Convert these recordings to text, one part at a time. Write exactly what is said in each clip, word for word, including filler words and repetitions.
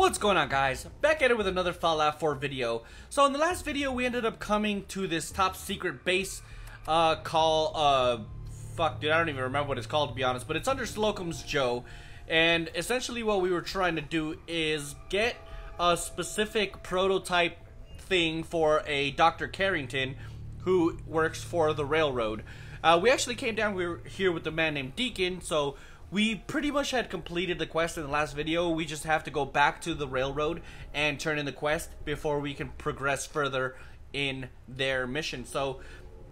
What's going on, guys? Back at it with another Fallout four video. So in the last video we ended up coming to this top secret base uh, called, uh, fuck dude, I don't even remember what it's called to be honest, but it's under Slocum's Joe, and essentially what we were trying to do is get a specific prototype thing for a Doctor Carrington who works for the Railroad. Uh, we actually came down we were here with a man named Deacon, so we pretty much had completed the quest in the last video. We just have to go back to the Railroad and turn in the quest before we can progress further in their mission. So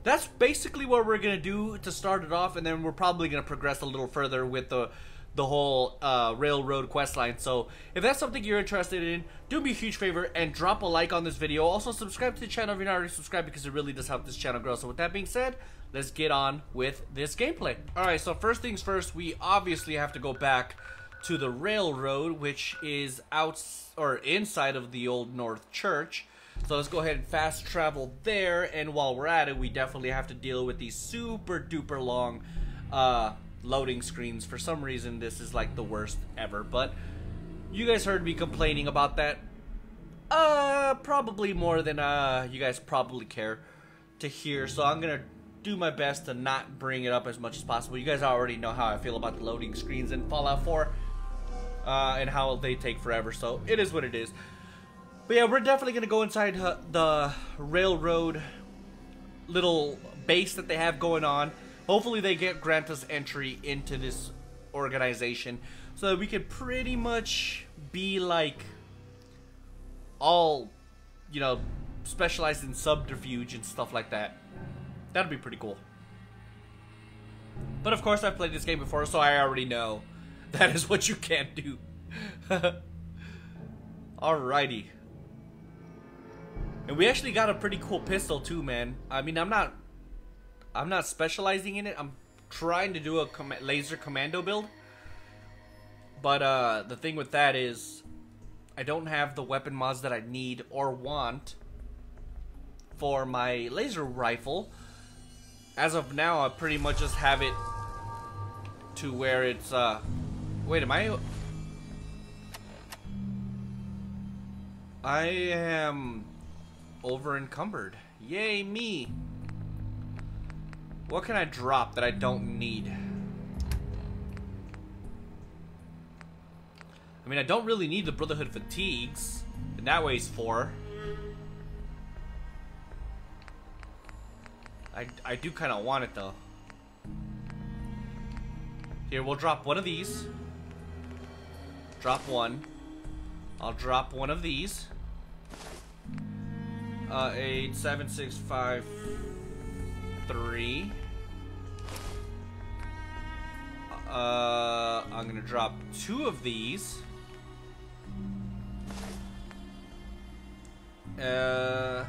that's basically what we're going to do to start it off, and then we're probably going to progress a little further with the the whole uh, Railroad quest line. So if that's something you're interested in, do me a huge favor and drop a like on this video. Also subscribe to the channel if you're not already subscribed, because it really does help this channel grow. So with that being said, let's get on with this gameplay. Alright, so first things first, we obviously have to go back to the Railroad, which is out or inside of the old North Church. So let's go ahead and fast travel there, and while we're at it, we definitely have to deal with these super duper long uh, loading screens. For some reason this is like the worst ever, but you guys heard me complaining about that uh, probably more than uh, you guys probably care to hear, so I'm gonna do my best to not bring it up as much as possible. You guys already know how I feel about the loading screens in Fallout four uh, and how they take forever, so it is what it is. But yeah, we're definitely gonna go inside the Railroad little base that they have going on. Hopefully they get grant us entry into this organization so that we could pretty much be like all, you know, specialized in subterfuge and stuff like that. That'd be pretty cool. But of course I've played this game before, so I already know that is what you can't do. Alrighty. And we actually got a pretty cool pistol too, man. I mean, I'm not I'm not specializing in it. I'm trying to do a com laser commando build. But uh, the thing with that is I don't have the weapon mods that I need or want for my laser rifle. As of now, I pretty much just have it to where it's, uh, wait, am I, I am over encumbered. Yay me. What can I drop that I don't need? I mean, I don't really need the Brotherhood fatigues, and that weighs four. I, I do kind of want it though. Here, we'll drop one of these. Drop one. I'll drop one of these. Uh, eight, seven, six, five, three. Uh, I'm gonna drop two of these. Uh,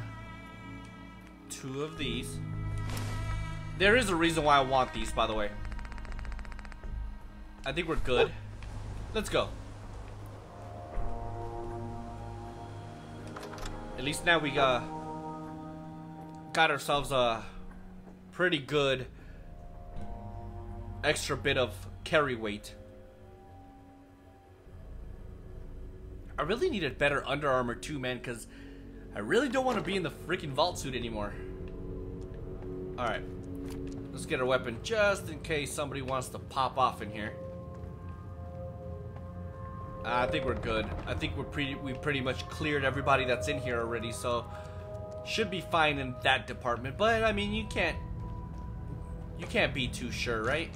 two of these. There is a reason why I want these, by the way. I think we're good. Let's go. At least now we got, got ourselves a pretty good extra bit of carry weight. I really needed better Under Armour too, man, because I really don't want to be in the freaking vault suit anymore. Alright. Let's get our weapon just in case somebody wants to pop off in here. Uh, I think we're good. I think we're pretty we pretty much cleared everybody that's in here already, so should be fine in that department. But I mean, you can't you can't be too sure, right?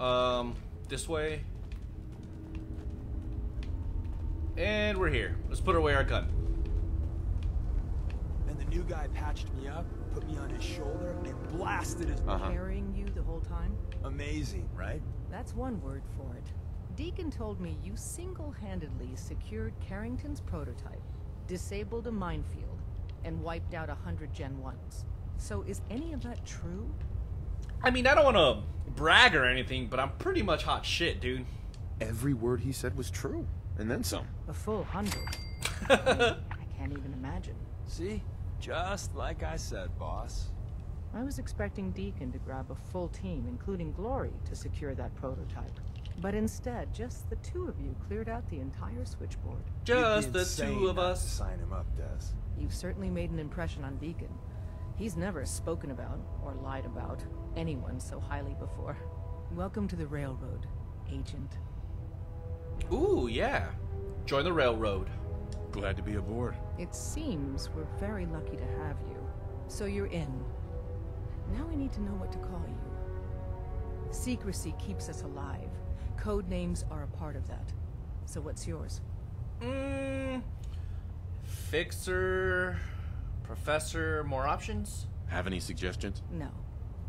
Um this way. And we're here. Let's put away our gun. And the new guy patched me up, put me on his shoulder, and blasted his... Uh-huh. Carrying you the whole time? Amazing, right? That's one word for it. Deacon told me you single-handedly secured Carrington's prototype, disabled a minefield, and wiped out a hundred Gen ones. So is any of that true? I mean, I don't want to brag or anything, but I'm pretty much hot shit, dude. Every word he said was true, and then some. A full hundred. I mean, I can't even imagine. See? Just like I said, boss. I was expecting Deacon to grab a full team, including Glory, to secure that prototype. But instead, just the two of you cleared out the entire switchboard. Just the two of us. Sign him up, Des. You've certainly made an impression on Deacon. He's never spoken about, or lied about, anyone so highly before. Welcome to the Railroad, Agent. Ooh, yeah. Join the Railroad. Glad to be aboard. It seems we're very lucky to have you. So you're in. Now we need to know what to call you. Secrecy keeps us alive. Code names are a part of that. So what's yours? Mmm... Fixer... Professor... More options? Have any suggestions? No.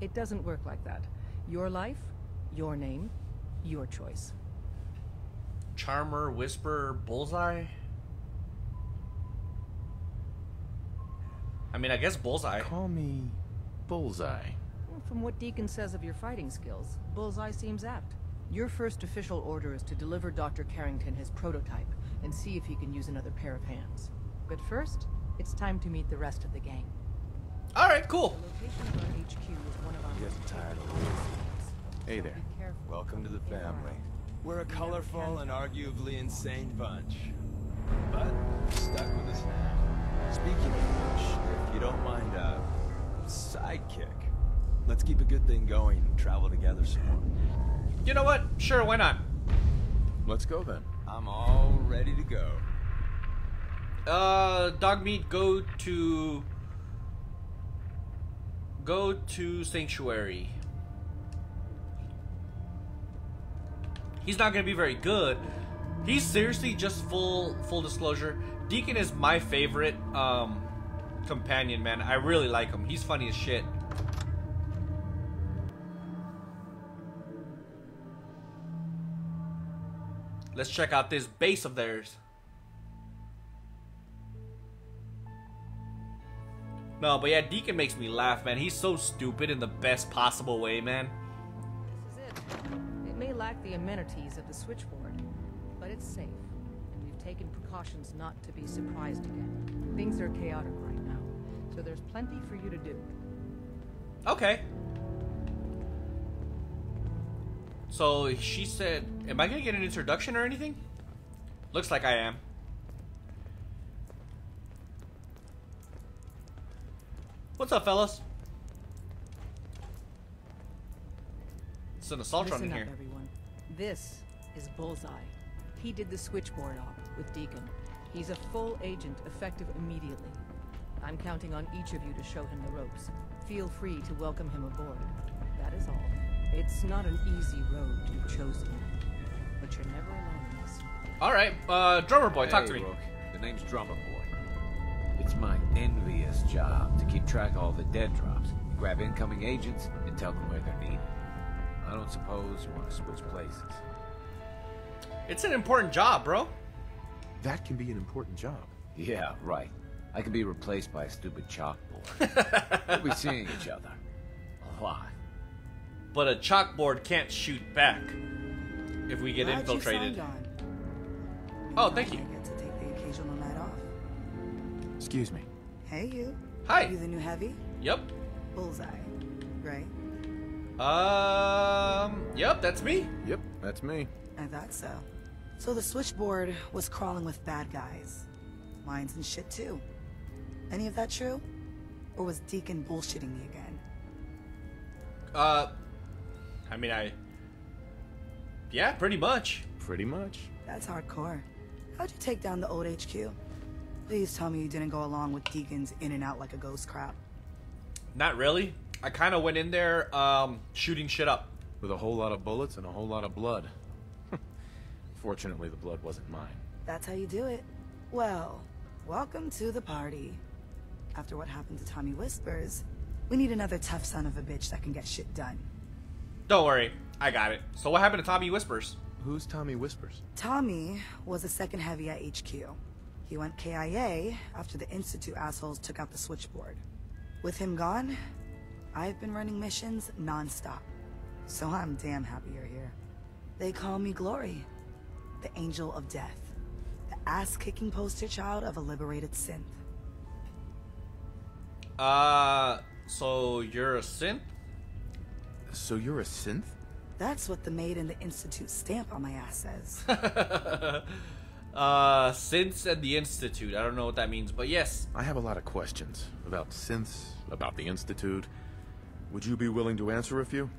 It doesn't work like that. Your life, your name, your choice. Charmer, Whisperer, Bullseye? I mean, I guess Bullseye. Call me... Bullseye. From what Deacon says of your fighting skills, Bullseye seems apt. Your first official order is to deliver Doctor Carrington his prototype and see if he can use another pair of hands. But first, it's time to meet the rest of the gang. All right, cool. The location of our H Q is one of our... You guys are tired of this. Hey there. Welcome to the family. We're a colorful and arguably insane bunch. But we're stuck with us now. Speaking of which, if you don't mind a sidekick, let's keep a good thing going and travel together some more. You know what? Sure, why not? Let's go then. I'm all ready to go. Uh, dog meat, go to... Go to Sanctuary. He's not gonna be very good. He's seriously just full, full disclosure. Deacon is my favorite, um, companion, man. I really like him. He's funny as shit. Let's check out this base of theirs. No, but yeah, Deacon makes me laugh, man. He's so stupid in the best possible way, man. This is it. It may lack the amenities of the switchboard, but it's safe. And we've taken precautions not to be surprised again. Things are chaotic right now, so there's plenty for you to do. Okay. So she said, am I gonna get an introduction or anything? Looks like I am. What's up, fellas? It's an assault run in here. Listen up, everyone. This is Bullseye. He did the switchboard op with Deacon. He's a full agent, effective immediately. I'm counting on each of you to show him the ropes. Feel free to welcome him aboard. That is all. It's not an easy road you've chosen, but you're never alone in this. Alright, uh, Drummer Boy, talk hey, to me. Brooke. The name's Drummer Boy. It's my envious job to keep track of all the dead drops, grab incoming agents, and tell them where they're needed. I don't suppose you want to switch places. It's an important job, bro. That can be an important job. Yeah, right. I can be replaced by a stupid chalkboard. We'll be seeing each other. A lot. But a chalkboard can't shoot back if we get Glad infiltrated. You oh, thank you. I get to take the occasional night off. Excuse me. Hey, you. Hi. Are you the new heavy? Yep. Bullseye, right? Um, yep, that's me. Yep, that's me. I thought so. So the switchboard was crawling with bad guys. Lines and shit, too. Any of that true? Or was Deacon bullshitting me again? Uh... I mean, I... Yeah, pretty much. Pretty much. That's hardcore. How'd you take down the old H Q? Please tell me you didn't go along with Deacon's in and out like a ghost crap. Not really. I kind of went in there, um, shooting shit up. With a whole lot of bullets and a whole lot of blood. Fortunately, the blood wasn't mine. That's how you do it. Well, welcome to the party. After what happened to Tommy Whispers, we need another tough son of a bitch that can get shit done. Don't worry, I got it. So what happened to Tommy Whispers? Who's Tommy Whispers? Tommy was the second heavy at H Q. He went K I A after the Institute assholes took out the switchboard. With him gone, I've been running missions nonstop. So I'm damn happy you're here. They call me Glory, the Angel of Death, the ass-kicking poster child of a liberated synth. Uh, so you're a synth? So you're a synth? That's what the maid in the Institute stamp on my ass says. uh, Synths and the Institute. I don't know what that means, but yes. I have a lot of questions about synths, about the Institute. Would you be willing to answer a few?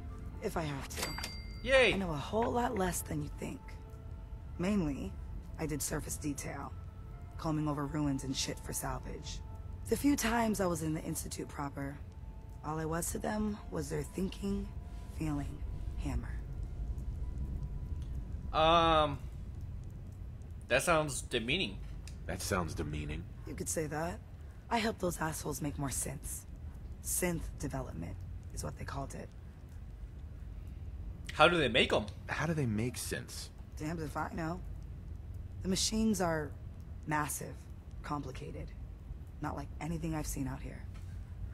If I have to. Yay! I know a whole lot less than you think. Mainly, I did surface detail, combing over ruins and shit for salvage. The few times I was in the Institute proper, all I was to them was their thinking, feeling, hammer. Um, that sounds demeaning. That sounds demeaning. You could say that. I helped those assholes make more sense. Synth development is what they called it. How do they make them? How do they make sense? Damned if I know. The machines are massive, complicated. Not like anything I've seen out here.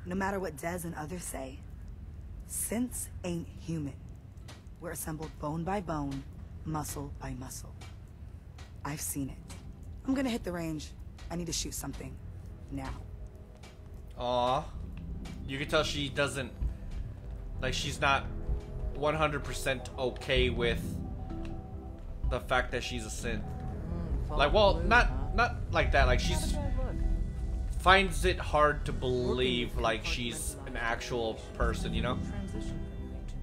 No matter what Des and others say, synths ain't human. We're assembled bone by bone, muscle by muscle. I've seen it. I'm gonna hit the range. I need to shoot something. Now. Aww. You can tell she doesn't... Like, she's not one hundred percent okay with the fact that she's a synth. Mm, like, well, blue, not, huh? Not like that. Like, she's... finds it hard to believe like she's an actual person, you know?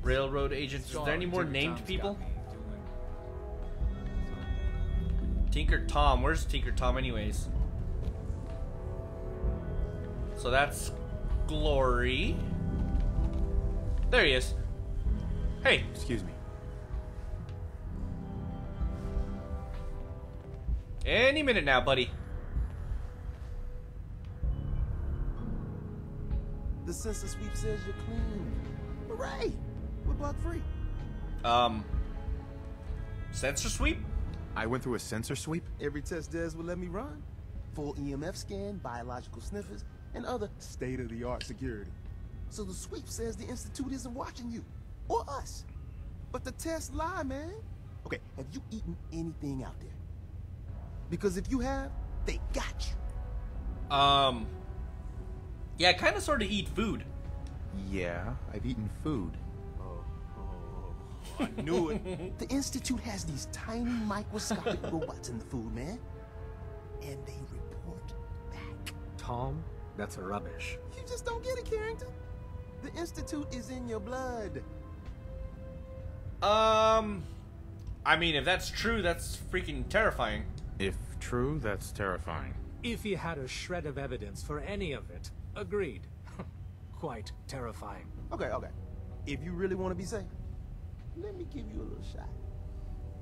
Railroad agents. Is there any more named people? Tinker Tom. Where's Tinker Tom anyways? So that's Glory. There he is. Hey. Excuse me. Any minute now, buddy. The census sweep says you're clean. Hooray! We're block free. Um. Sensor sweep? I went through a sensor sweep. Every test Des would let me run. Full E M F scan, biological sniffers, and other state-of-the-art security. So the sweep says the Institute isn't watching you. Or us. But the tests lie, man. Okay, have you eaten anything out there? Because if you have, they got you. Um... Yeah, I kind of sort of eat food. Yeah, I've eaten food. Oh, oh, I knew it. The Institute has these tiny microscopic robots in the food, man. And they report back. Tom, that's rubbish. You just don't get it, Carrington. The Institute is in your blood. Um, I mean, if that's true, that's freaking terrifying. If true, that's terrifying. If he had a shred of evidence for any of it, agreed. Quite terrifying. Okay, okay. If you really want to be safe, let me give you a little shot.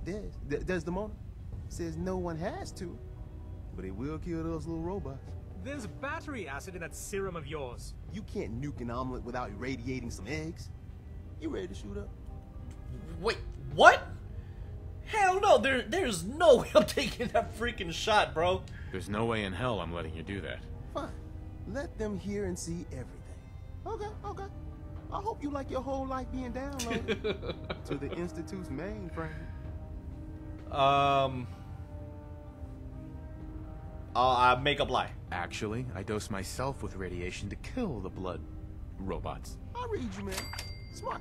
Des, Desdemona says no one has to, but it will kill those little robots. There's battery acid in that serum of yours. You can't nuke an omelet without irradiating some eggs. You ready to shoot up? Wait, what? Hell no, there, there's no way I'm taking that freaking shot, bro. There's no way in hell I'm letting you do that. Fine. Let them hear and see everything. Okay, okay. I hope you like your whole life being downloaded to the Institute's mainframe. Um... I'll make up lie. Actually, I dose myself with radiation to kill the blood robots. I read you, man. Smart.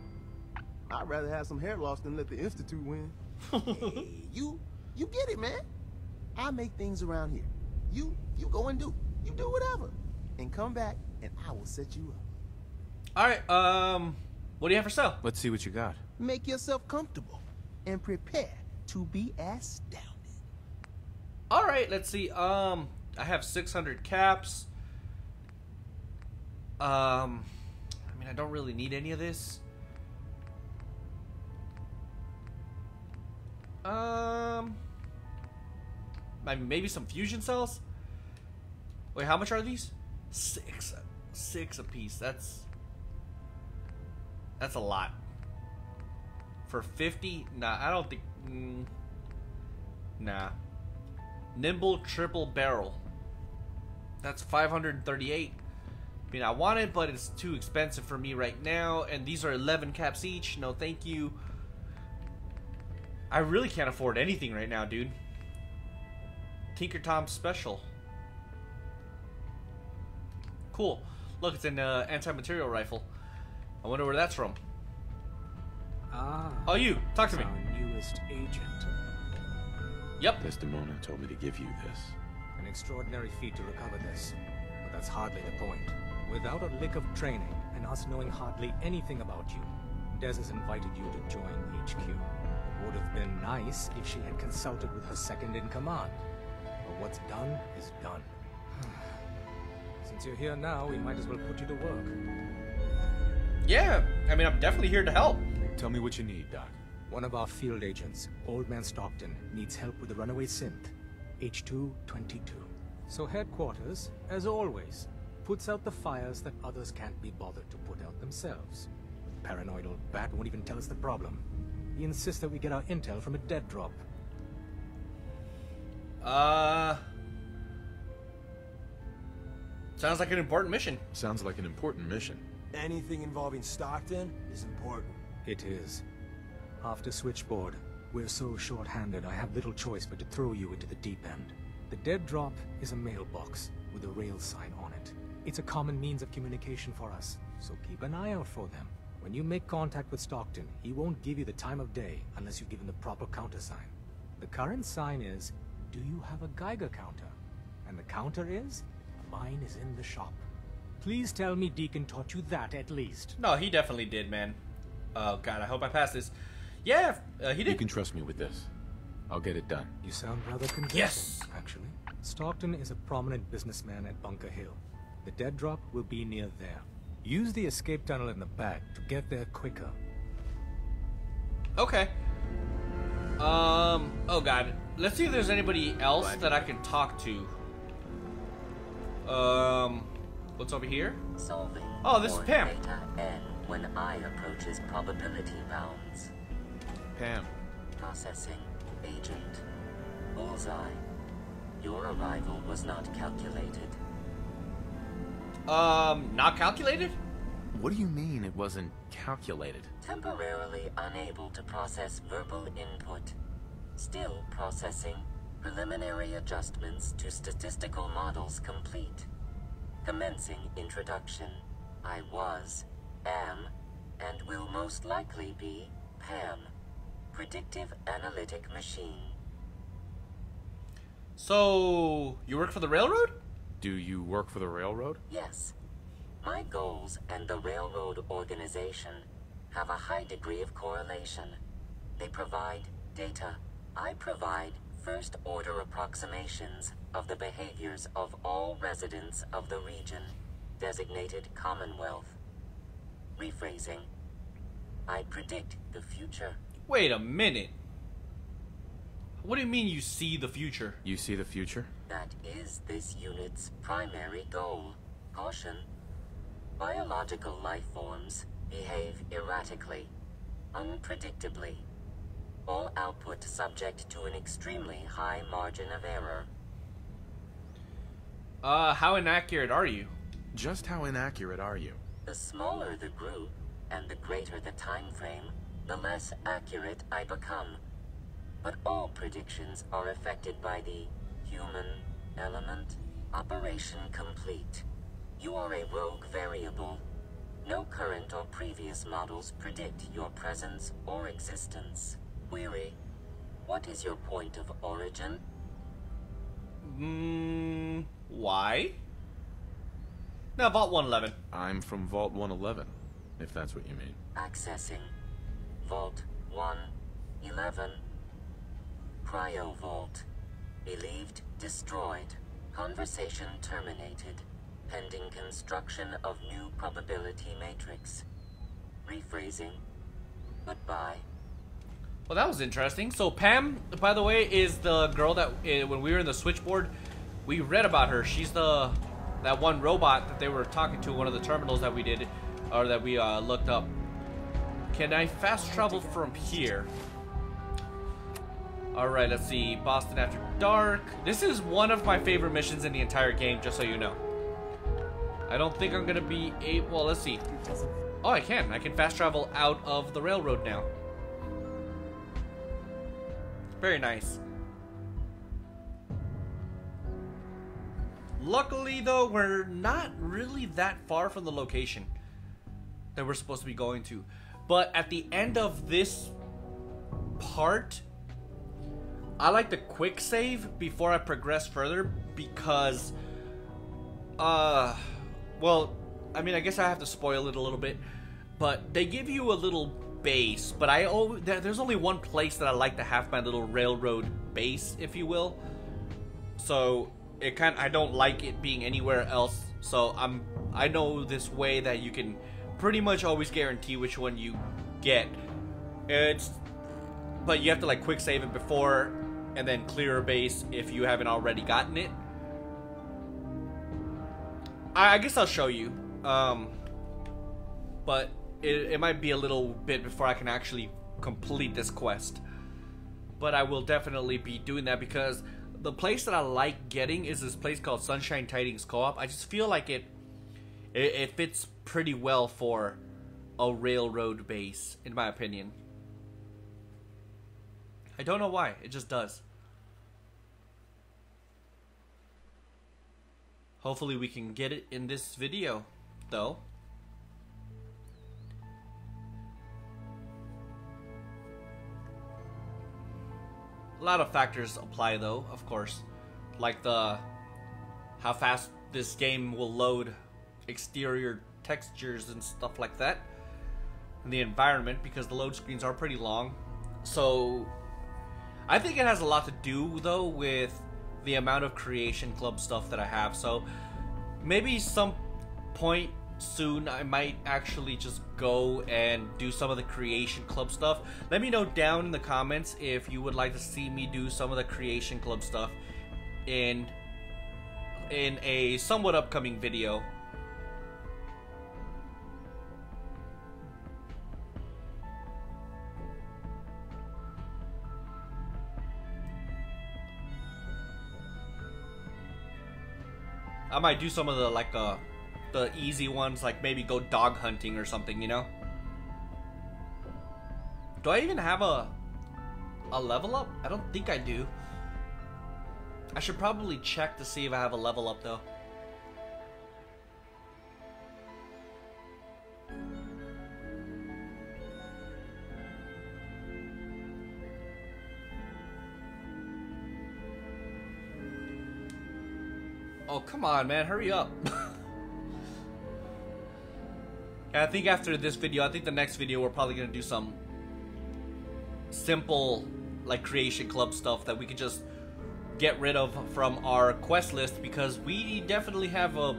I'd rather have some hair loss than let the Institute win. Hey, you, you get it, man. I make things around here. You, you go and do. You do whatever. And come back, and I will set you up. Alright, um, what do you have for sale? Let's see what you got. Make yourself comfortable, and prepare to be astounded. Alright, let's see, um, I have six hundred caps. Um, I mean, I don't really need any of this. Um, maybe some fusion cells? Wait, how much are these? Six, six a piece. That's that's a lot. For fifty, nah, I don't think. Mm, nah. Nimble triple barrel. That's five hundred and thirty-eight. I mean, I want it, but it's too expensive for me right now. And these are eleven caps each. No, thank you. I really can't afford anything right now, dude. Tinker Tom special. Cool. Look, it's an uh, anti-material rifle. I wonder where that's from. Ah. Oh, you. Talk to me. Our newest agent. Yep. Desdemona told me to give you this. An extraordinary feat to recover this. But that's hardly the point. Without a lick of training, and us knowing hardly anything about you, Des has invited you to join H Q. It would have been nice if she had consulted with her second-in-command. But what's done is done. Since you're here now, we might as well put you to work. Yeah, I mean, I'm definitely here to help. Tell me what you need, Doc. One of our field agents, Old Man Stockton, needs help with the runaway synth, H two twenty-two. So headquarters, as always, puts out the fires that others can't be bothered to put out themselves. The paranoid old bat won't even tell us the problem. He insists that we get our intel from a dead drop. Uh... Sounds like an important mission. Sounds like an important mission. Anything involving Stockton is important. It is. After Switchboard, we're so short-handed I have little choice but to throw you into the deep end. The dead drop is a mailbox with a rail sign on it. It's a common means of communication for us, so keep an eye out for them. When you make contact with Stockton, he won't give you the time of day unless you give him the proper countersign. The current sign is, do you have a Geiger counter? And the counter is, mine is in the shop. Please tell me Deacon taught you that at least. No, he definitely did, man. Oh god, I hope I pass this. Yeah, uh, he did. You can trust me with this. I'll get it done. You sound rather convincing, yes. Actually. Stockton is a prominent businessman at Bunker Hill. The dead drop will be near there. Use the escape tunnel in the back to get there quicker. Okay. Um, oh god. Let's see if there's anybody else what? that I can talk to. Um, what's over here? Solving oh, this is Pam. N when I approaches probability bounds. Pam. Processing. Agent. Bullseye. Your arrival was not calculated. Um, not calculated? What do you mean it wasn't calculated? Temporarily unable to process verbal input. Still processing. Preliminary adjustments to statistical models complete. Commencing introduction. I was, am, and will most likely be P A M. Predictive Analytic Machine. So, you work for the Railroad? Do you work for the Railroad? Yes. My goals and the Railroad organization have a high degree of correlation. They provide data. I provide first-order approximations of the behaviors of all residents of the region, designated Commonwealth. Rephrasing, I predict the future. Wait a minute. What do you mean you see the future? You see the future? That is this unit's primary goal. Caution. Biological life forms behave erratically, unpredictably. All output subject to an extremely high margin of error. Uh, how inaccurate are you? Just how inaccurate are you? The smaller the group, and the greater the time frame, the less accurate I become. But all predictions are affected by the human element. Operation complete. You are a rogue variable. No current or previous models predict your presence or existence. Query, what is your point of origin? Mm, why? No, Vault one eleven. I'm from Vault one eleven, if that's what you mean. Accessing Vault one eleven. Cryo Vault. Believed destroyed. Conversation terminated. Pending construction of new probability matrix. Rephrasing. Goodbye. Well, that was interesting. So Pam, by the way, is the girl that uh, when we were in the Switchboard, we read about her. She's the that one robot that they were talking to, one of the terminals that we did, or that we uh, looked up. Can I fast travel from here? All right, let's see. Boston After Dark. This is one of my favorite missions in the entire game, just so you know. I don't think I'm gonna be able. Well, let's see. Oh, I can. I can fast travel out of the Railroad now. Very nice. Luckily, though, we're not really that far from the location that we're supposed to be going to. But at the end of this part, I like to quick save before I progress further because, uh, well, I mean, I guess I have to spoil it a little bit, but they give you a little base, but I always, there's only one place that I like to have my little railroad base, if you will, so it kind of, I don't like it being anywhere else, so I'm, I know this way that you can pretty much always guarantee which one you get. It's, but you have to like quick save it before and then clear a base if you haven't already gotten it. I, I guess I'll show you, um, but it, it might be a little bit before I can actually complete this quest, but I will definitely be doing that because the place that I like getting is this place called Sunshine Tidings Co-op. I just feel like it, it, it fits pretty well for a railroad base, in my opinion. I don't know why, it just does. Hopefully we can get it in this video, though. A lot of factors apply though, of course, like the how fast this game will load exterior textures and stuff like that, and the environment, because the load screens are pretty long. So I think it has a lot to do though with the amount of Creation Club stuff that I have, so maybe some point soon I might actually just go and do some of the Creation Club stuff. Let me know down in the comments if you would like to see me do some of the Creation Club stuff in in a somewhat upcoming video. I might do some of the like uh, the easy ones, like maybe go dog hunting or something, you know? Do I even have a a level up? I don't think I do. I should probably check to see if I have a level up though. Oh, come on, man. Hurry up. I think after this video, I think the next video, we're probably going to do some simple, like, Creation Club stuff that we could just get rid of from our quest list, because we definitely have a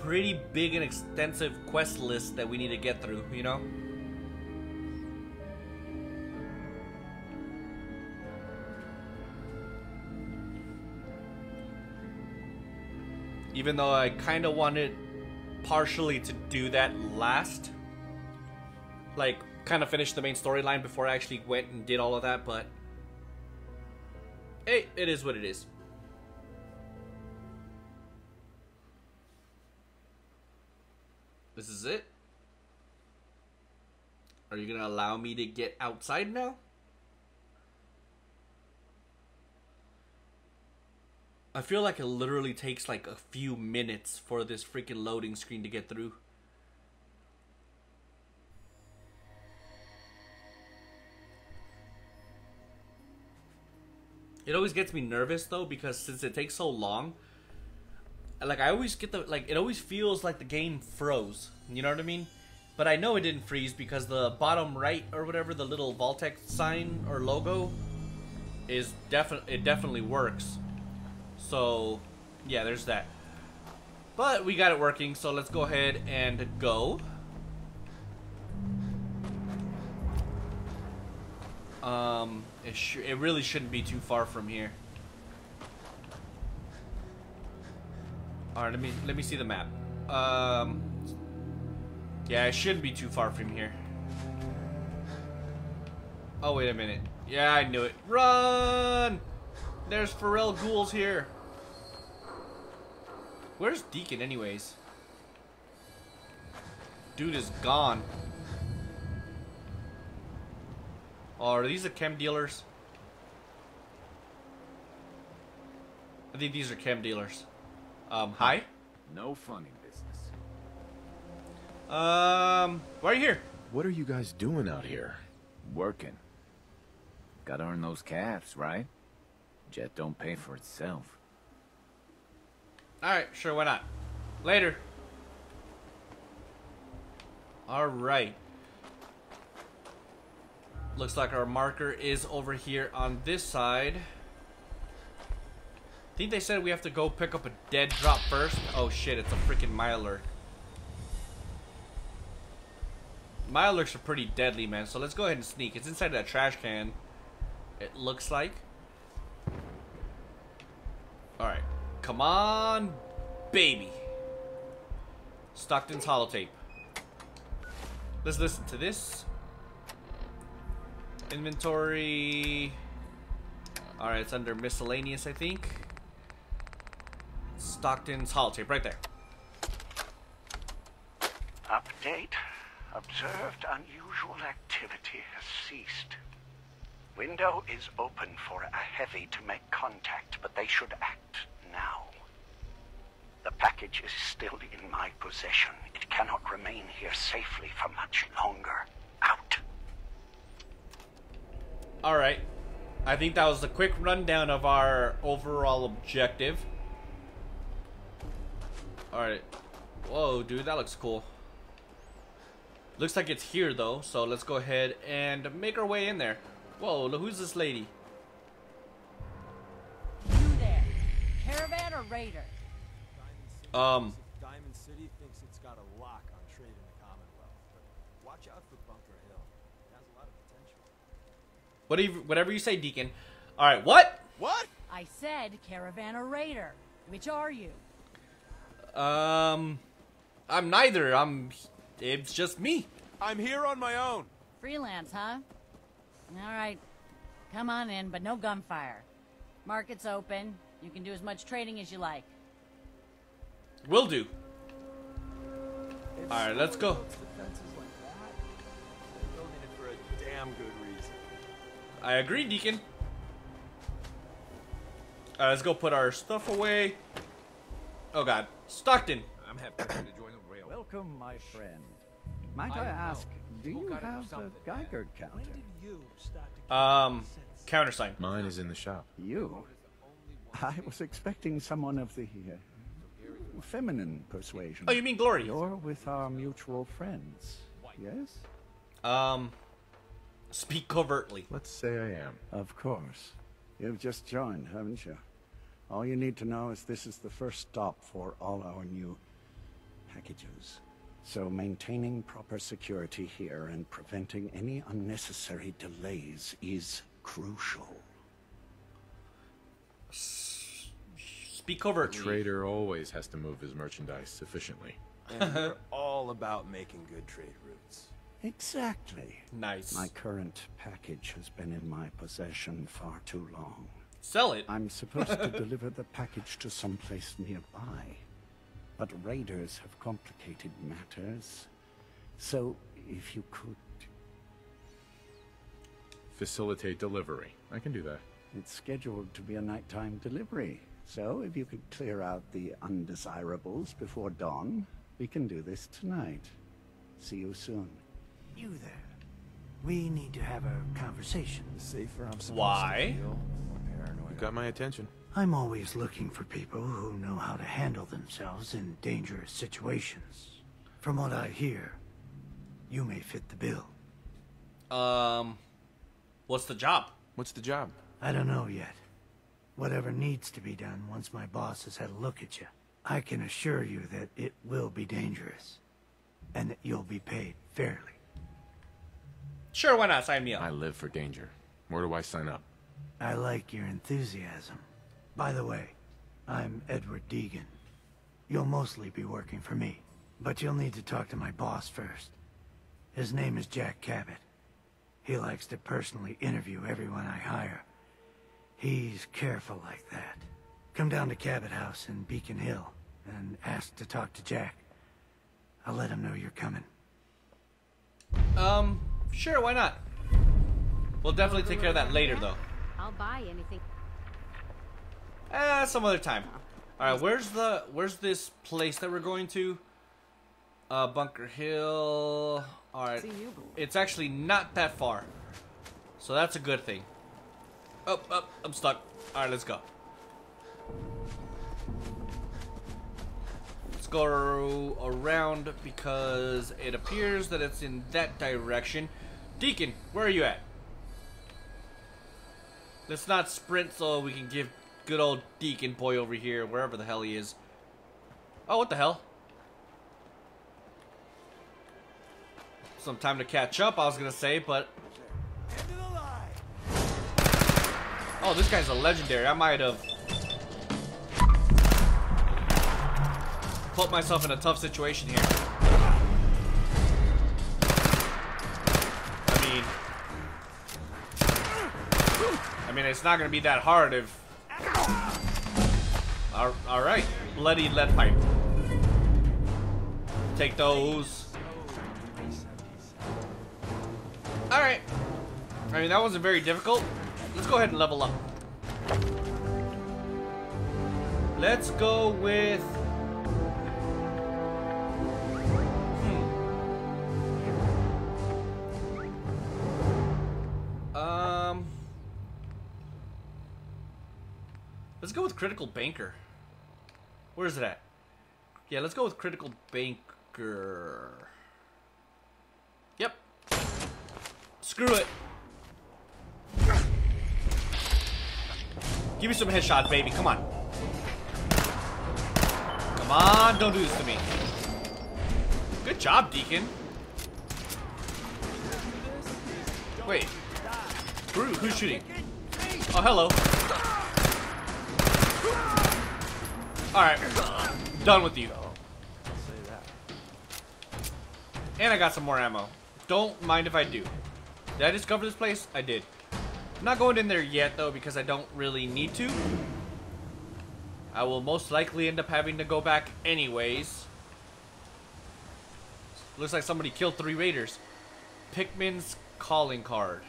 pretty big and extensive quest list that we need to get through, you know? Even though I kind of wanted partially to do that last. Like, kind of finish the main storyline before I actually went and did all of that, but... Hey, it is what it is. This is it? Are you gonna allow me to get outside now? I feel like it literally takes like a few minutes for this freaking loading screen to get through. It always gets me nervous though, because since it takes so long, like I always get the, like it always feels like the game froze, you know what I mean? But I know it didn't freeze because the bottom right or whatever, the little Vault-Tec sign or logo is definitely, it definitely works. So, yeah, there's that. But we got it working, so let's go ahead and go. Um, it, sh it really shouldn't be too far from here. All right, let me let me see the map. Um, yeah, it shouldn't be too far from here. Oh wait a minute. Yeah, I knew it. Run! There's Pharrell Ghouls here. Where's Deacon anyways? Dude is gone. Oh, are these the chem dealers? I think these are chem dealers. Um, hi? No funny business. Um, why are you here? What are you guys doing out here? Working. Gotta earn those caps, right? Jet don't pay for itself. Alright, sure, why not? Later. Alright. Looks like our marker is over here on this side. I think they said we have to go pick up a dead drop first. Oh shit, it's a freaking Milelurk. Milelurks are pretty deadly, man, so let's go ahead and sneak. It's inside that trash can, it looks like. Alright. Come on, baby. Stockton's holotape. Let's listen to this. Inventory. Alright, it's under miscellaneous, I think. Stockton's holotape, right there. Update. Observed unusual activity has ceased. Window is open for a heavy to make contact, but they should act now. The package is still in my possession. It cannot remain here safely for much longer. Out. Alright. I think that was a quick rundown of our overall objective. Alright. Whoa, dude, that looks cool. Looks like it's here, though, so let's go ahead and make our way in there. Whoa, who's this lady? You there, caravan or raider? Um. Diamond City thinks it's got a lock on trade in the Commonwealth, but watch out for Bunker Hill. It has a lot of potential. Whatever, whatever you say, Deacon. All right, what? What? I said caravan or raider. Which are you? Um, I'm neither. I'm. It's just me. I'm here on my own. Freelance, huh? All right, come on in, but no gunfire. Market's open. You can do as much trading as you like. Will do. If all right, let's go. Defenses like that, they're building it for a damn good reason. I agree, Deacon. All right, let's go put our stuff away. Oh God, Stockton. I'm happy to join the rail. Welcome, my friend. Might I, I ask? Know. Do you have the Geiger counter? Um, countersign. Mine is in the shop. You? I was expecting someone of the uh, feminine persuasion. Oh, you mean Glory? You're with our mutual friends, yes? Um, speak covertly. Let's say I am. Of course. You've just joined, haven't you? All you need to know is this is the first stop for all our new packages. So maintaining proper security here and preventing any unnecessary delays is crucial. Speak covertly. A trader always has to move his merchandise sufficiently. And we're all about making good trade routes. Exactly. Nice. My current package has been in my possession far too long. Sell it. I'm supposed to deliver the package to someplace nearby. But raiders have complicated matters, so if you could... Facilitate delivery. I can do that. It's scheduled to be a nighttime delivery, so if you could clear out the undesirables before dawn, we can do this tonight. See you soon. You there. We need to have a conversation. Safer I'm supposed Why? To feel more paranoid. You got my attention. I'm always looking for people who know how to handle themselves in dangerous situations. From what I hear, you may fit the bill. Um, what's the job? What's the job? I don't know yet. Whatever needs to be done once my boss has had a look at you, I can assure you that it will be dangerous. And that you'll be paid fairly. Sure, why not? Sign me up. I live for danger. Where do I sign up? I like your enthusiasm. By the way, I'm Edward Deegan. You'll mostly be working for me, but you'll need to talk to my boss first. His name is Jack Cabot. He likes to personally interview everyone I hire. He's careful like that. Come down to Cabot House in Beacon Hill and ask to talk to Jack. I'll let him know you're coming. Um, sure, why not? We'll definitely take care of that later, though. I'll buy anything. Ah, some other time. All right, where's the where's this place that we're going to? Uh, Bunker Hill. Alright. It's actually not that far. So that's a good thing. Oh, oh, I'm stuck. Alright, let's go. Let's go around because it appears that it's in that direction. Deacon, where are you at? Let's not sprint so we can give good old Deacon boy over here, wherever the hell he is. Oh, what the hell? Some time to catch up, I was gonna say, but... Oh, this guy's a legendary. I might have put myself in a tough situation here. I mean, I mean, it's not gonna be that hard if. All, all right, bloody lead pipe. Take those. All right. I mean, that wasn't very difficult. Let's go ahead and level up. Let's go with... Hmm. Um... Let's go with Critical Banker. Where is it at? Yeah, let's go with Critical Banker. Yep. Screw it. Give me some headshots, baby. Come on. Come on. Don't do this to me. Good job, Deacon. Wait. Who's shooting? Oh, hello. Alright. Done with you. And I got some more ammo. Don't mind if I do. Did I discover this place? I did. I'm not going in there yet, though, because I don't really need to. I will most likely end up having to go back anyways. Looks like somebody killed three raiders. Pikmin's calling card.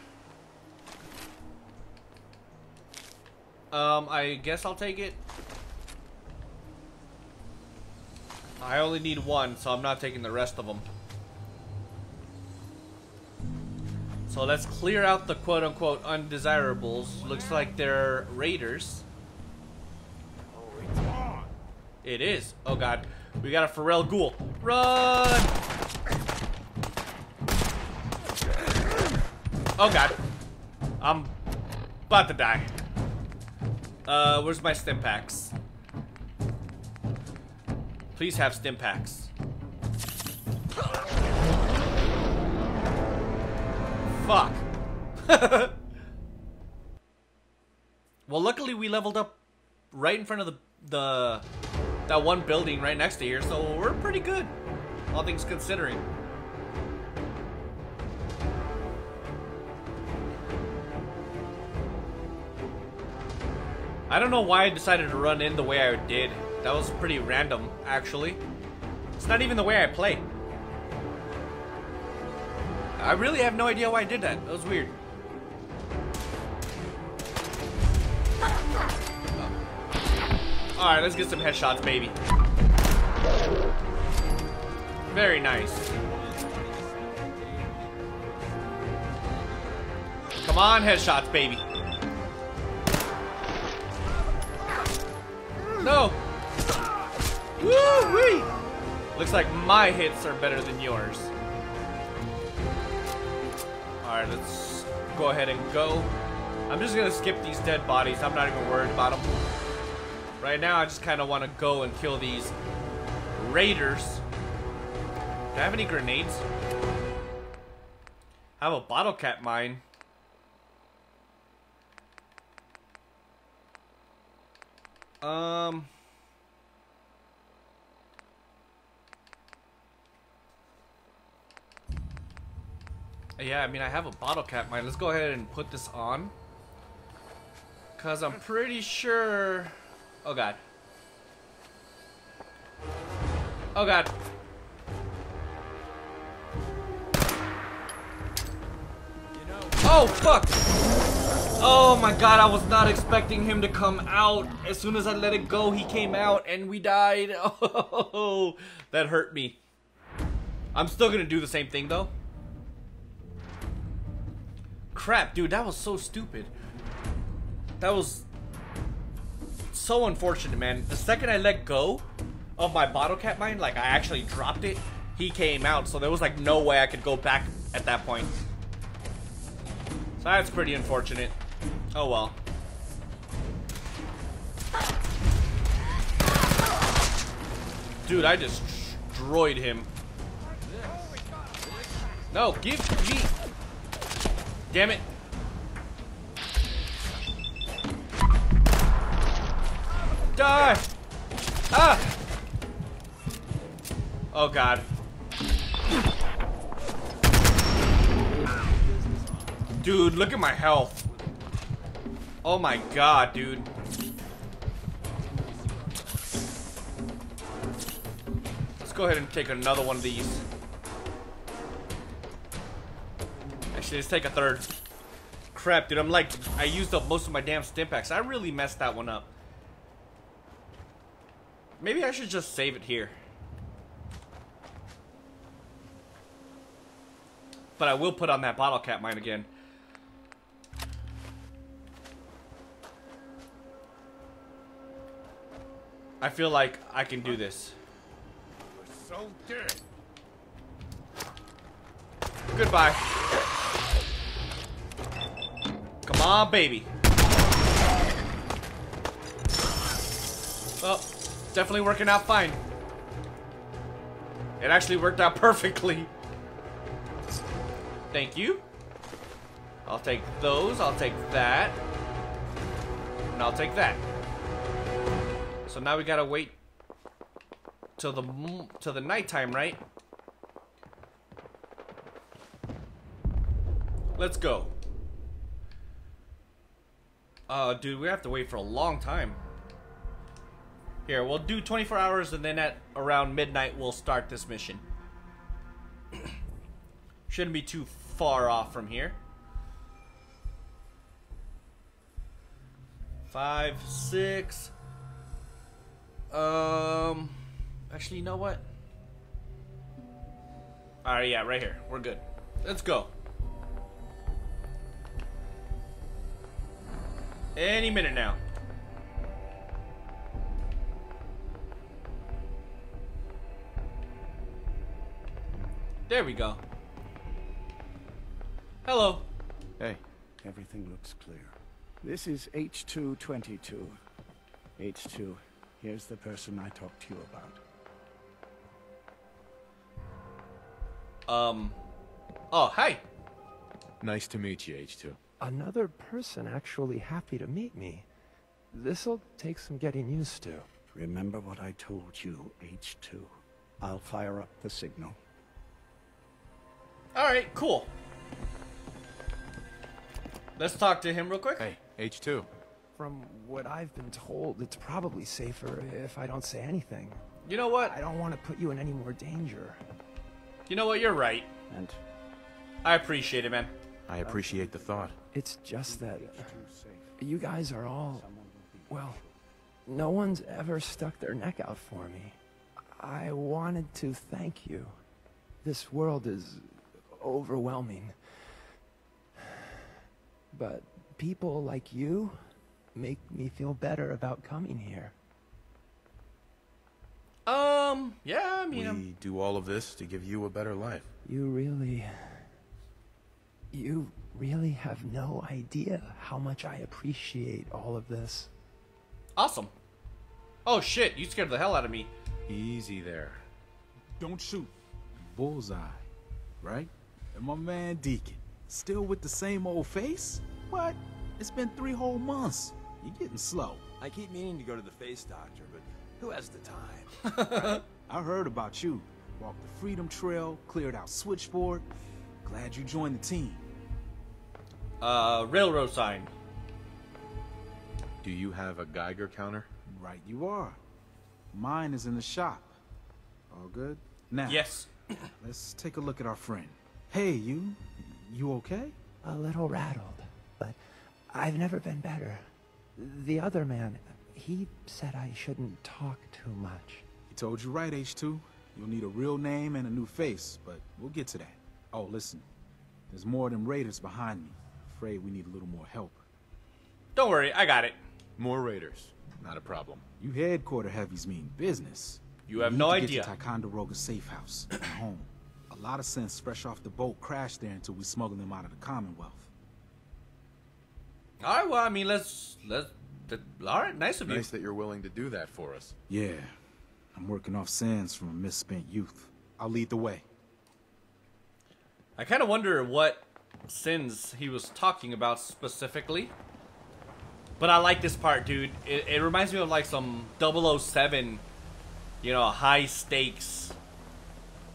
Um, I guess I'll take it. I only need one, so I'm not taking the rest of them. So let's clear out the quote-unquote undesirables. Looks like they're raiders. It is. Oh god. We got a Pharrell ghoul. Run! Oh god. I'm about to die. Uh, where's my stim packs? Please have stim packs. Fuck. Well, luckily we leveled up right in front of the the that one building right next to here, so we're pretty good, all things considering. I don't know why I decided to run in the way I did. That was pretty random, actually. It's not even the way I play. I really have no idea why I did that. That was weird. Oh. Alright, let's get some headshots, baby. Very nice. Come on, headshots, baby. No! Woo-wee! Looks like my hits are better than yours. Alright, let's go ahead and go. I'm just going to skip these dead bodies. I'm not even worried about them. Right now, I just kind of want to go and kill these raiders. Do I have any grenades? I have a bottle cap mine. Um... Yeah, I mean, I have a bottle cap mine. Let's go ahead and put this on. Because I'm pretty sure... Oh, God. Oh, God. Oh, fuck! Oh, my God, I was not expecting him to come out. As soon as I let it go, he came out and we died. Oh, that hurt me. I'm still going to do the same thing, though. crap, dude, that was so stupid. That was so unfortunate, man. The second I let go of my bottle cap mine, like I actually dropped it, he came out, so there was like no way I could go back at that point. So that's pretty unfortunate. Oh well. Dude, I just destroyed him. No, give me. Damn it. Die. Ah. Oh, God. Dude, look at my health. Oh, my God, dude. Go ahead and take another one of these. Actually, let's take a third. Crap, dude, I'm like, I used up most of my damn stim packs. I really messed that one up. Maybe I should just save it here. But I will put on that bottle cap mine again. I feel like I can do this. So dead. Goodbye. Come on, baby. Well, definitely working out fine. It actually worked out perfectly. Thank you. I'll take those. I'll take that. And I'll take that. So now we gotta wait till the till the nighttime, right? Let's go. Uh, dude, we have to wait for a long time. Here, we'll do twenty-four hours, and then at around midnight we'll start this mission. Shouldn't be too far off from here. Five, six. Um. Actually, you know what? Alright, yeah, right here. We're good. Let's go. Any minute now. There we go. Hello. Hey, everything looks clear. This is H two twenty-two. H two, here's the person I talked to you about. Um, oh, hi. Nice to meet you, H two. Another person actually happy to meet me. This'll take some getting used to. Remember what I told you, H two. I'll fire up the signal. Alright, cool. Let's talk to him real quick. Hey, H two. From what I've been told, it's probably safer if I don't say anything. You know what? I don't want to put you in any more danger. You know what? You're right. And I appreciate it, man. I appreciate the thought. It's just that you guys are all, well, no one's ever stuck their neck out for me. I wanted to thank you. This world is overwhelming. But people like you make me feel better about coming here. Um, yeah, I mean... We I'm... do all of this to give you a better life. You really... You really have no idea how much I appreciate all of this. Awesome. Oh, shit, you scared the hell out of me. Easy there. Don't shoot. Bullseye. Right? And my man Deacon. Still with the same old face? What? It's been three whole months. You're getting slow. I keep meaning to go to the face doctor, but... Who has the time? Right? I heard about you. Walked the Freedom Trail, cleared out Switchboard. Glad you joined the team. Uh, railroad sign. Do you have a Geiger counter? Right, you are. Mine is in the shop. All good? Now, yes. Let's take a look at our friend. Hey, you. You okay? A little rattled, but I've never been better. The other man... He said I shouldn't talk too much. He told you right, H two. You'll need a real name and a new face, but we'll get to that. Oh, listen. There's more of them raiders behind me. afraid we need a little more help. Don't worry, I got it. More raiders. Not a problem. You headquarter heavies mean business. You have no idea. Get to Ticonderoga Safe House, home. A lot of sense fresh off the boat crashed there until we smuggled them out of the Commonwealth. All right, well, I mean, let's... let's that, all right, nice of nice you. Nice that you're willing to do that for us. Yeah. I'm working off sands from a misspent youth. I'll lead the way. I kind of wonder what sins he was talking about specifically. But I like this part, dude. It, it reminds me of like some double oh seven, you know, high stakes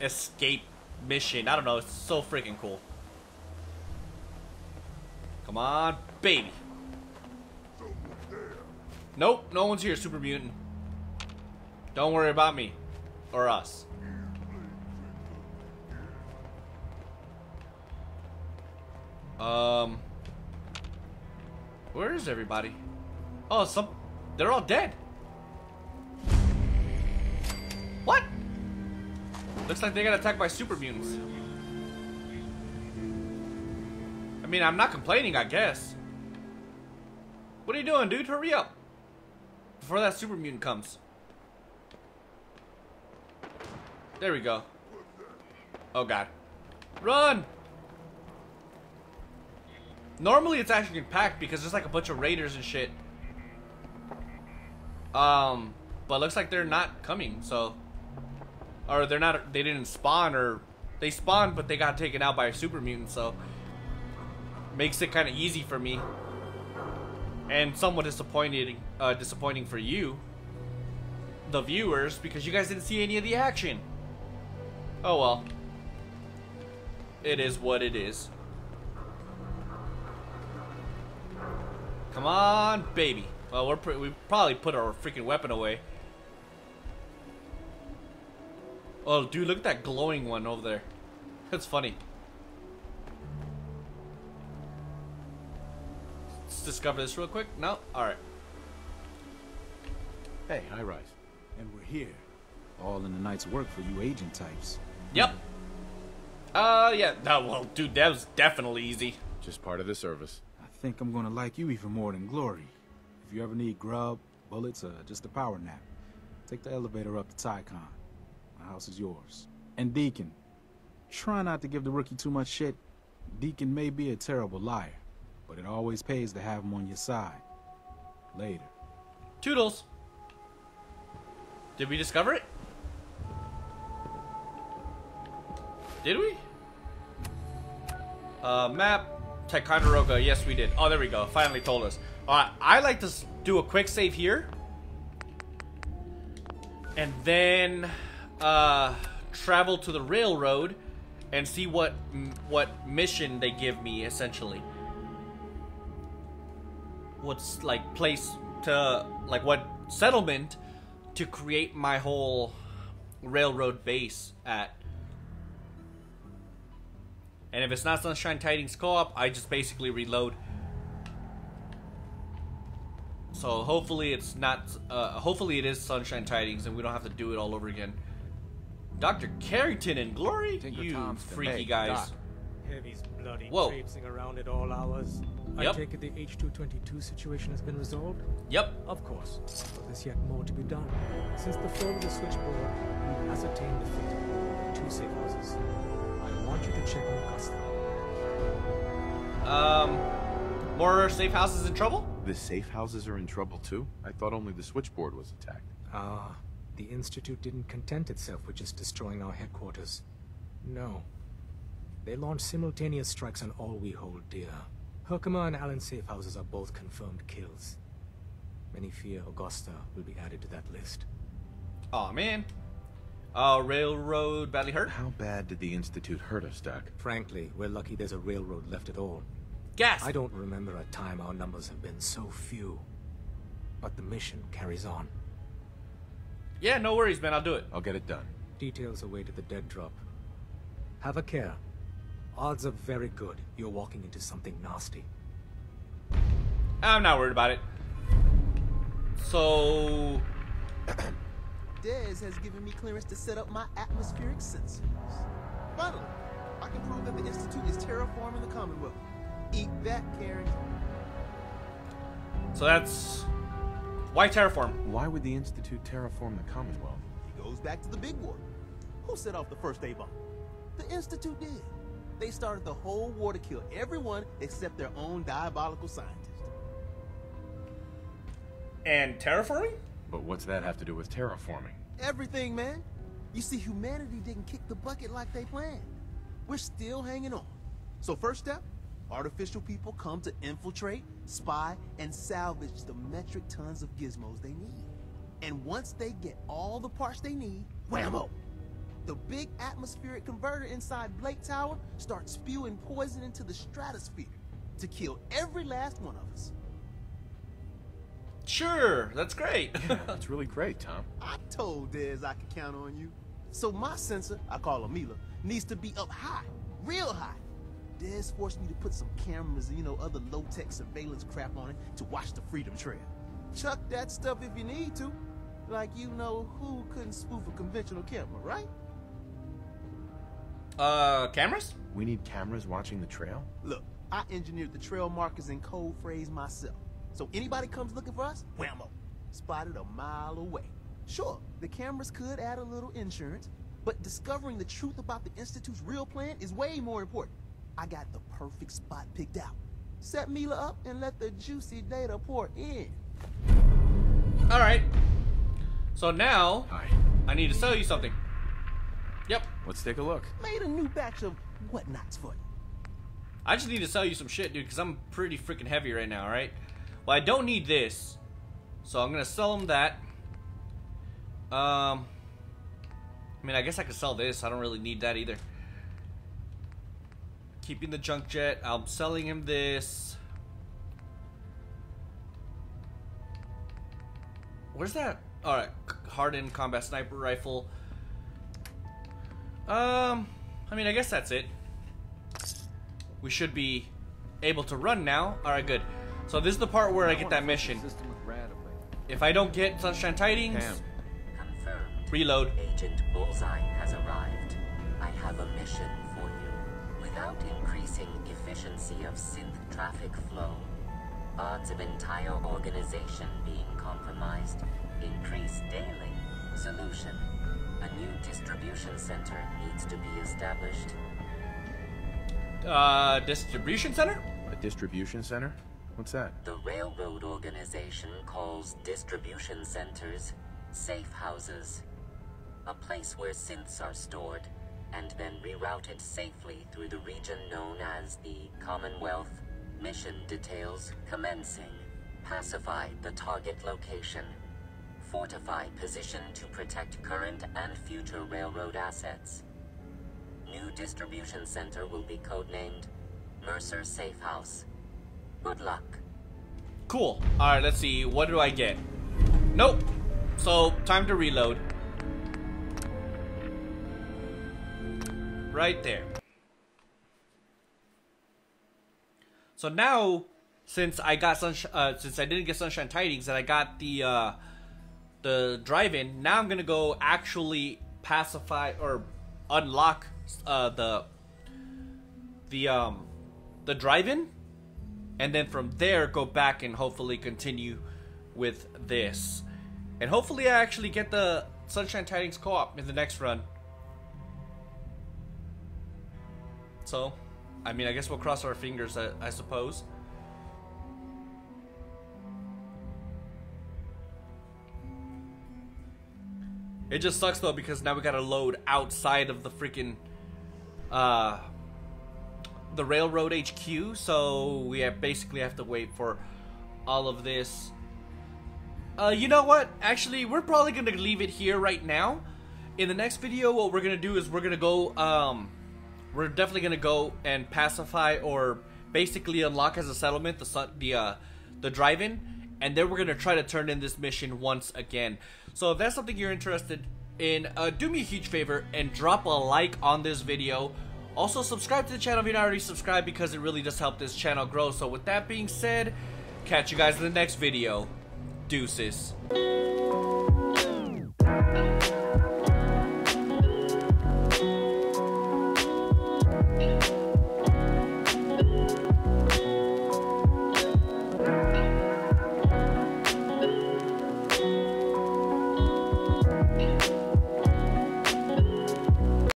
escape mission. I don't know. It's so freaking cool. Come on, baby. Nope, no one's here, Super Mutant. Don't worry about me or us. Um, where is everybody? Oh, some, they're all dead. What? Looks like they got attacked by super mutants. I mean, I'm not complaining, I guess. What are you doing, dude? Hurry up before that super mutant comes. There we go. Oh god, run! Normally it's actually packed because there's like a bunch of raiders and shit. Um, but it looks like they're not coming, so. Or they're not, they didn't spawn, or they spawned but they got taken out by a super mutant, so. Makes it kind of easy for me. And somewhat disappointing, uh, disappointing for you, the viewers, because you guys didn't see any of the action. Oh well. It is what it is. Come on, baby. Well, we're pr we probably put our freaking weapon away. Oh, dude, look at that glowing one over there. That's funny. Let's discover this real quick. No? Alright. Hey, high rise. And we're here. All in the night's work for you agent types. Yep. Uh, yeah. No, well, dude, that was definitely easy. Just part of the service. I think I'm gonna like you even more than Glory. If you ever need grub, bullets, or just a power nap, take the elevator up to Ticon. My house is yours. And Deacon, try not to give the rookie too much shit. Deacon may be a terrible liar, but it always pays to have him on your side. Later. Toodles. Did we discover it? Did we? Uh, map. Ticonderoga, yes we did. Oh, there we go. Finally told us. Alright, I like to do a quick save here. And then uh, travel to the railroad and see what what mission they give me, essentially. What's like place to, like what settlement to create my whole railroad base at. And if it's not Sunshine Tidings Co-op, I just basically reload. So hopefully it's not, uh, hopefully it is Sunshine Tidings and we don't have to do it all over again. Doctor Carrington and Glory, Tinker you Tom's freaky guys. Heavy's bloody traipsing around at all hours. Yep. I take it the H two twenty-two situation has been resolved? Yep. Of course, but there's yet more to be done. Since the fall of the switchboard, we've ascertained the fate of two safe houses. I want you to check Augusta. Um, more safe houses in trouble? The safe houses are in trouble too? I thought only the switchboard was attacked. Ah, uh, the Institute didn't content itself with just destroying our headquarters. No. They launched simultaneous strikes on all we hold dear. Herkimer and Allen's safe houses are both confirmed kills. Many fear Augusta will be added to that list. Aw, man. Uh, railroad badly hurt? How bad did the Institute hurt us, Doc? Frankly, we're lucky there's a railroad left at all. Gasp! I don't remember a time our numbers have been so few. But the mission carries on. Yeah, no worries, man. I'll do it. I'll get it done. Details await at the dead drop. Have a care. Odds are very good you're walking into something nasty. I'm not worried about it. So... Dez has given me clearance to set up my atmospheric sensors. Finally, I can prove that the Institute is terraforming the Commonwealth. Eat that, Carrington. So that's... Why terraform? Why would the Institute terraform the Commonwealth? It goes back to the big war. Who set off the first Avon? The Institute did. They started the whole war to kill everyone except their own diabolical scientist. And terraforming? But what's that have to do with terraforming? Everything, man. You see, humanity didn't kick the bucket like they planned. We're still hanging on. So first step, artificial people come to infiltrate, spy, and salvage the metric tons of gizmos they need. And once they get all the parts they need, whammo! The big atmospheric converter inside Blake Tower starts spewing poison into the stratosphere to kill every last one of us. Sure, that's great. Yeah, that's really great, Tom. I told Dez I could count on you. So my sensor, I call her Mila, needs to be up high, real high. Dez forced me to put some cameras and, you know, other low-tech surveillance crap on it to watch the Freedom Trail. Chuck that stuff if you need to. Like, you know who couldn't spoof a conventional camera, right? Uh, cameras? We need cameras watching the trail? Look, I engineered the trail markers in code phrase myself. So anybody comes looking for us, whammo, spotted a mile away. Sure, the cameras could add a little insurance, but discovering the truth about the Institute's real plan is way more important. I got the perfect spot picked out. Set Mila up and let the juicy data pour in. All right. So now, hi. I need to sell you something. Yep. Let's take a look. Made a new batch of whatnots for you. I just need to sell you some shit, dude, because I'm pretty freaking heavy right now, all right? Well, I don't need this, so I'm gonna sell them that. Um, I mean, I guess I could sell this. I don't really need that either. Keeping the junk jet. I'm selling him this. Where's that? All right, hardened combat sniper rifle. Um, I mean, I guess that's it. We should be able to run now. All right, good. So this is the part where I get that mission. If I don't get Sunshine Tidings, confirmed. Reload. Agent Bullseye has arrived. I have a mission for you. Without increasing efficiency of synth traffic flow, odds of entire organization being compromised increase daily. Solution: a new distribution center needs to be established. Uh, distribution center? A distribution center? What's that? The railroad organization calls distribution centers safe houses. A place where synths are stored and then rerouted safely through the region known as the Commonwealth. Mission details commencing. Pacify the target location. Fortify position to protect current and future railroad assets. New distribution center will be codenamed Mercer Safe House. Good luck. Cool. Alright, let's see. What do I get? Nope. So, time to reload. Right there. So now, since I got sunsh uh, since I didn't get Sunshine Tidings and I got the uh, the drive-in, now I'm gonna go actually pacify or unlock uh, the the um the drive-in. And then from there, go back and hopefully continue with this. And hopefully I actually get the Sunshine Tidings Co-op in the next run. So, I mean, I guess we'll cross our fingers, I, I suppose. It just sucks, though, because now we gotta load outside of the freaking... Uh... the railroad H Q, so we have basically have to wait for all of this. Uh, you know what? Actually, we're probably gonna leave it here right now. In the next video, what we're gonna do is we're gonna go. Um, we're definitely gonna go and pacify or basically unlock as a settlement the the uh, the drive-in, and then we're gonna try to turn in this mission once again. So if that's something you're interested in, uh, do me a huge favor and drop a like on this video. Also, subscribe to the channel if you're not already subscribed, because it really does help this channel grow. So with that being said, catch you guys in the next video. Deuces.